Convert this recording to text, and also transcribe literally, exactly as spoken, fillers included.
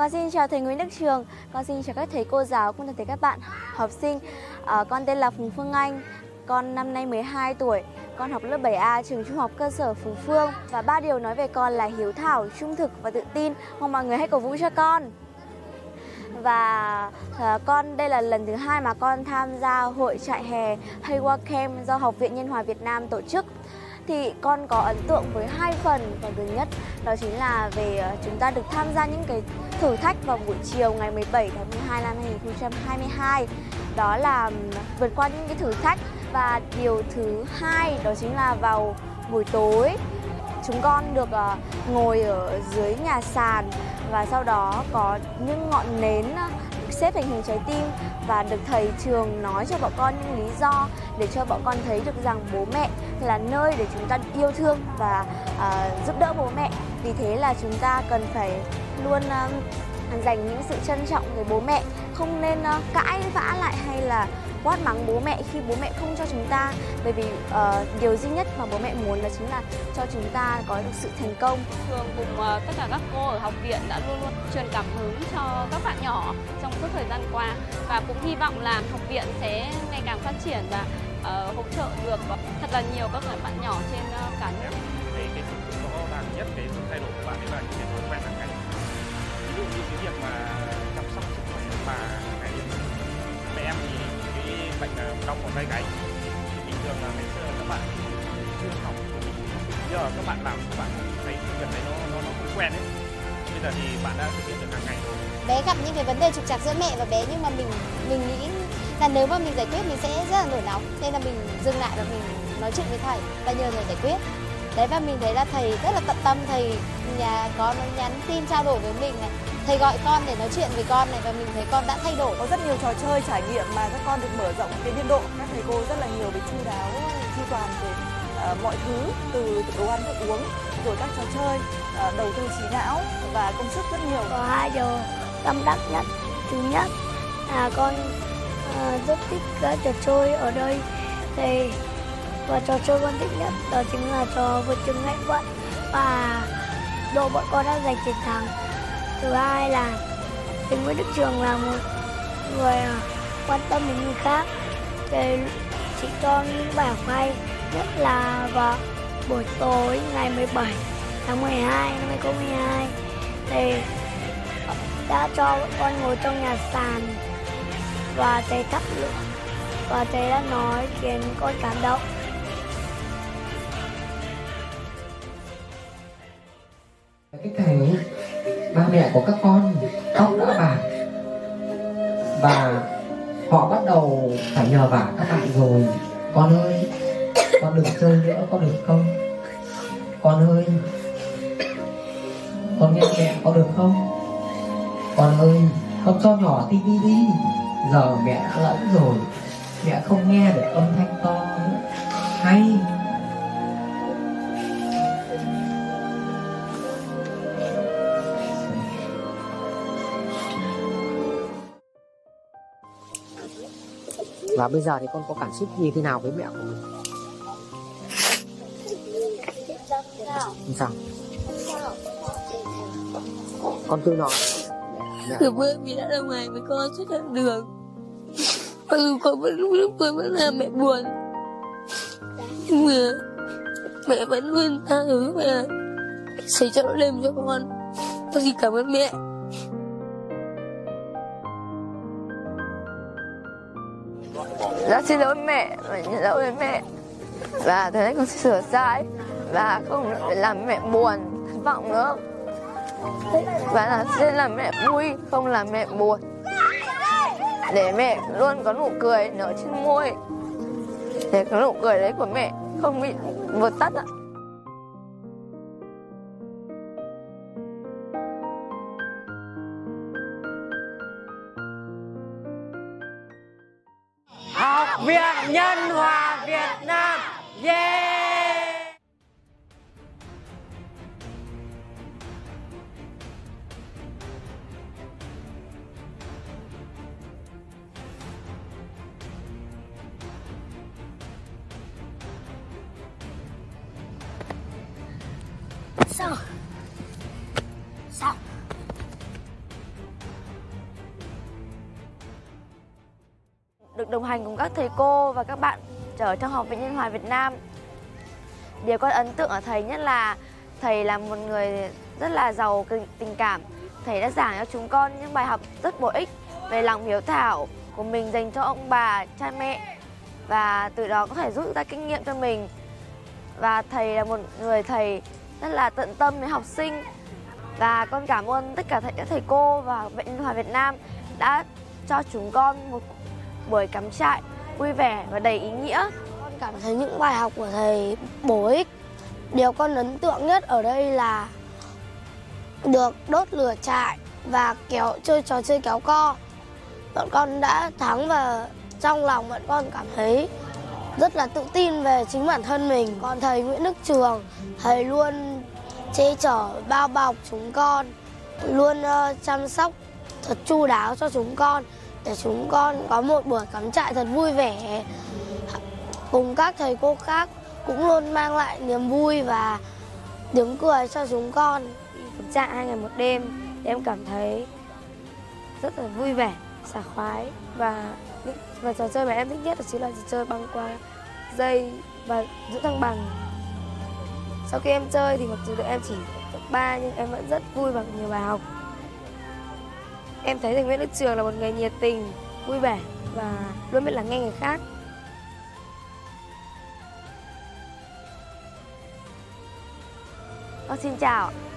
Con xin chào thầy Nguyễn Đức Trường, con xin chào các thầy cô giáo cũng như thầy các bạn học sinh. À, con tên là Phùng Phương Anh, con năm nay mười hai tuổi, con học lớp bảy A trường trung học cơ sở Phùng Phương. Và ba điều nói về con là hiếu thảo, trung thực và tự tin. Mong mọi người hãy cổ vũ cho con. Và à, con đây là lần thứ hai mà con tham gia hội trại hè Hayward Camp do Học viện Nhân Hòa Việt Nam tổ chức. Thì con có ấn tượng với hai phần. Phần thứ nhất đó chính là về chúng ta được tham gia những cái thử thách vào buổi chiều ngày mười bảy tháng mười hai năm hai nghìn không trăm hai mươi hai. Đó là vượt qua những cái thử thách. Và điều thứ hai đó chính là vào buổi tối chúng con được ngồi ở dưới nhà sàn và sau đó có những ngọn nến xếp thành hình trái tim và được thầy trường nói cho bọn con những lý do để cho bọn con thấy được rằng bố mẹ là nơi để chúng ta yêu thương và uh, giúp đỡ bố mẹ. Vì thế là chúng ta cần phải luôn uh, dành những sự trân trọng với bố mẹ, không nên uh, cãi vã lại hay là quát mắng bố mẹ khi bố mẹ không cho chúng ta. Bởi vì uh, điều duy nhất mà bố mẹ muốn đó chính là cho chúng ta có được sự thành công. Trường cùng uh, tất cả các cô ở học viện đã luôn luôn truyền cảm hứng cho các bạn nhỏ trong suốt thời gian qua. Và cũng hy vọng là học viện sẽ ngày càng phát triển và uh, hỗ trợ được thật là nhiều các bạn nhỏ trên uh, cả nước. Thấy cái sự rõ ràng nhất, cái sự thay đổi của bạn ấy là những cái thói quen hàng ngày. Ví dụ như cái việc mà chăm sóc sức khỏe mà ngày mẹ em thì bệnh đau cổ vai gáy. Bình thường là ngày xưa các bạn chưa học, giờ các bạn làm các bạn thấy việc này nó nó nó không quen ấy. Bây giờ thì bạn đã thực hiện được hàng ngày. Bé gặp những cái vấn đề trục trặc giữa mẹ và bé, nhưng mà mình mình nghĩ là nếu mà mình giải quyết mình sẽ rất là nổi nóng, nên là mình dừng lại và mình nói chuyện với thầy và nhờ thầy giải quyết. Đấy, và mình thấy là thầy rất là tận tâm, thầy nhà có nhắn tin trao đổi với mình này. Thầy gọi con để nói chuyện với con này và mình thấy con đã thay đổi. Có rất nhiều trò chơi trải nghiệm mà các con được mở rộng cái biên độ. Các thầy cô rất là nhiều về chu đáo, chu toàn về uh, mọi thứ, từ, từ đồ ăn thức uống, rồi các trò chơi, uh, đầu tư trí não và công sức rất nhiều. Có hai điều tâm đắc nhất. Thứ nhất là con uh, rất thích các trò chơi ở đây. Thì, và trò chơi con thích nhất đó chính là trò vượt chướng ngại vật và đội bọn con đã giành chiến thắng. Thứ hai là thầy Nguyễn Đức Trường là một người quan tâm đến người khác. Thầy chỉ cho những bài học hay, nhất là vào buổi tối ngày mười bảy tháng mười hai năm hai nghìn không trăm mười hai. Thầy đã cho bọn con ngồi trong nhà sàn và thầy thắp lửa và thầy đã nói khiến con cảm động. Cái thầy ba mẹ của các con tóc đã bạc và họ bắt đầu phải nhờ vả các bạn rồi. Con ơi, con đừng chơi nữa có được không? Con ơi, con nghe mẹ có được không? Con ơi, con cho nhỏ tí đi đi. Giờ mẹ đã lẫn rồi, mẹ không nghe được âm thanh to nữa. Hay và bây giờ thì con có cảm xúc như thế nào với mẹ của mình? Không sao. Con thương nó. Từ bữa vì đã đồng hành với con suốt đoạn đường. Mặc dù con vẫn lúc con vẫn làm mẹ buồn, nhưng mà mẹ vẫn luôn tha thứ và xảy cho đêm cho con. Con xin cảm ơn mẹ. Con xin lỗi mẹ, mình xin lỗi với mẹ. Và thế đấy con sẽ sửa sai và không làm mẹ buồn, thất vọng nữa. Và là sẽ làm mẹ vui, không làm mẹ buồn. Để mẹ luôn có nụ cười nở trên môi. Để có nụ cười đấy của mẹ không bị vượt tắt ạ. Học viện Nhân Hòa Việt Nam, yeah! Sao? Sao? được đồng hành cùng các thầy cô và các bạn trở trong Học viện Nhân Hòa Việt Nam. Điều con ấn tượng ở thầy nhất là thầy là một người rất là giàu tình cảm. Thầy đã giảng cho chúng con những bài học rất bổ ích về lòng hiếu thảo của mình dành cho ông bà, cha mẹ, và từ đó có thể rút ra kinh nghiệm cho mình. Và thầy là một người thầy rất là tận tâm với học sinh. Và con cảm ơn tất cả các thầy cô và Học viện Nhân Hòa Việt Nam đã cho chúng con một buổi cắm trại vui vẻ và đầy ý nghĩa. Con cảm thấy những bài học của thầy bổ ích. Điều con ấn tượng nhất ở đây là được đốt lửa trại và kéo chơi trò chơi kéo co. Bọn con đã thắng và trong lòng bọn con cảm thấy rất là tự tin về chính bản thân mình. Còn thầy Nguyễn Đức Trường, thầy luôn che chở, bao bọc chúng con, luôn chăm sóc thật chu đáo cho chúng con để chúng con có một buổi cắm trại thật vui vẻ. Cùng các thầy cô khác cũng luôn mang lại niềm vui và tiếng cười cho chúng con. Cắm trại hai ngày một đêm, em cảm thấy rất là vui vẻ, sảng khoái, và và trò chơi mà em thích nhất là chính là trò chơi băng qua dây và giữ thăng bằng. Sau khi em chơi thì mặc dù tụi em chỉ tập ba nhưng em vẫn rất vui và nhiều bài học. Em thấy thầy Nguyễn Đức Trường là một người nhiệt tình, vui vẻ và luôn biết lắng nghe người khác. Ô, xin chào.